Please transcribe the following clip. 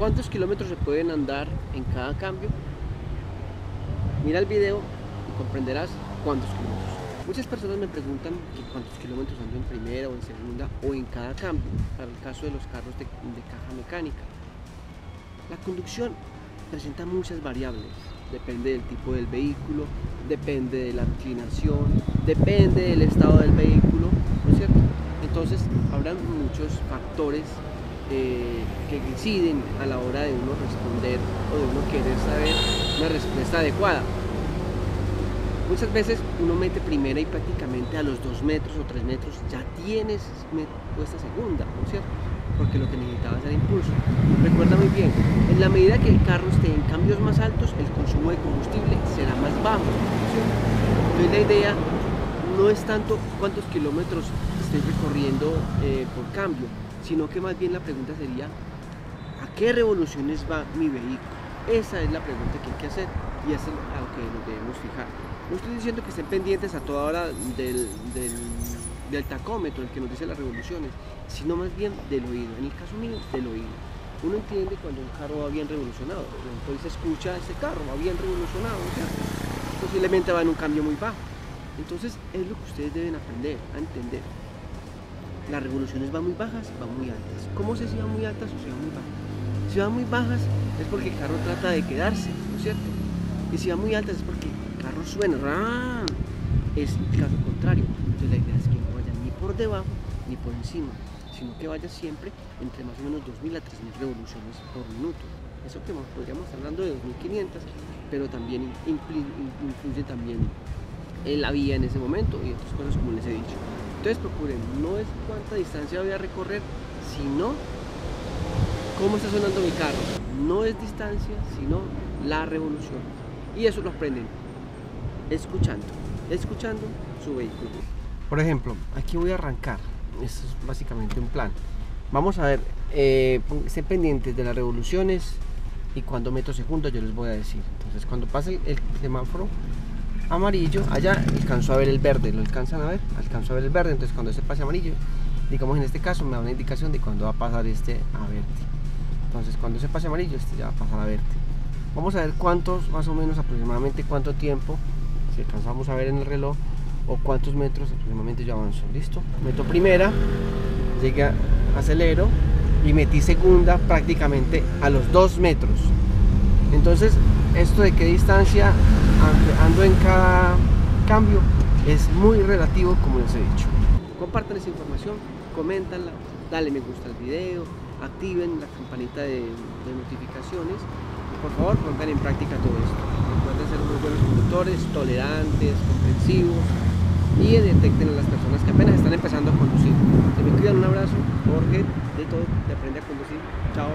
¿Cuántos kilómetros se pueden andar en cada cambio? Mira el video y comprenderás cuántos kilómetros. Muchas personas me preguntan que cuántos kilómetros ando en primera o en segunda o en cada cambio, para el caso de los carros de caja mecánica. La conducción presenta muchas variables, depende del tipo del vehículo, depende de la inclinación, depende del estado del vehículo, ¿no es cierto? Entonces habrán muchos factores que inciden a la hora de uno responder o de uno querer saber una respuesta adecuada. Muchas veces uno mete primera y prácticamente a los 2 metros o 3 metros ya tienes puesta segunda, ¿no es cierto? Porque lo que necesitabas era impulso. Recuerda muy bien, en la medida que el carro esté en cambios más altos, el consumo de combustible será más bajo, ¿sí? Entonces la idea no es tanto cuántos kilómetros estoy recorriendo por cambio, sino que más bien la pregunta sería ¿a qué revoluciones va mi vehículo? Esa es la pregunta que hay que hacer y es a lo que nos debemos fijar. No estoy diciendo que estén pendientes a toda hora del tacómetro, el que nos dice las revoluciones, sino más bien del oído. En el caso mío, del oído. Uno entiende cuando un carro va bien revolucionado, entonces escucha este carro, va bien revolucionado, ¿sí? Posiblemente va en un cambio muy bajo. Entonces es lo que ustedes deben aprender a entender. Las revoluciones van muy bajas, van muy altas. ¿Cómo sé si van muy altas o si van muy bajas? Si van muy bajas es porque el carro trata de quedarse, ¿no es cierto? Y si van muy altas es porque el carro suena. ¡Ram! Es el caso contrario. Entonces la idea es que no vaya ni por debajo ni por encima, sino que vaya siempre entre más o menos 2.000 a 3.000 revoluciones por minuto. Eso que podríamos estar hablando de 2.500, pero también influye también en la vía en ese momento y otras cosas como les he dicho. Entonces procuren, no es cuánta distancia voy a recorrer, sino cómo está sonando mi carro. No es distancia, sino la revolución. Y eso lo aprenden escuchando su vehículo. Por ejemplo, aquí voy a arrancar. Esto es básicamente un plan. Vamos a ver, estén pendientes de las revoluciones y cuando meto segundos yo les voy a decir. Entonces cuando pase el semáforo amarillo, allá alcanzo a ver el verde, ¿lo alcanzan a ver? Alcanzo a ver el verde, entonces cuando se pase amarillo, digamos en este caso me da una indicación de cuando va a pasar este a verde. Entonces cuando se pase amarillo, este ya va a pasar a verde. Vamos a ver cuántos, más o menos aproximadamente cuánto tiempo, si alcanzamos a ver en el reloj, o cuántos metros aproximadamente yo avanzo, ¿listo? Meto primera, llegué, acelero, y metí segunda prácticamente a los 2 metros. Entonces, esto de qué distancia ando en cada cambio es muy relativo, como les he dicho. Compartan esa información, coméntanla, dale me gusta al video, activen la campanita de notificaciones y por favor pongan en práctica todo esto. Recuerden ser muy buenos conductores, tolerantes, comprensivos y detecten a las personas que apenas están empezando a conducir. Se me cuidan, un abrazo, Jorge, de todo, te aprende a conducir. Chao.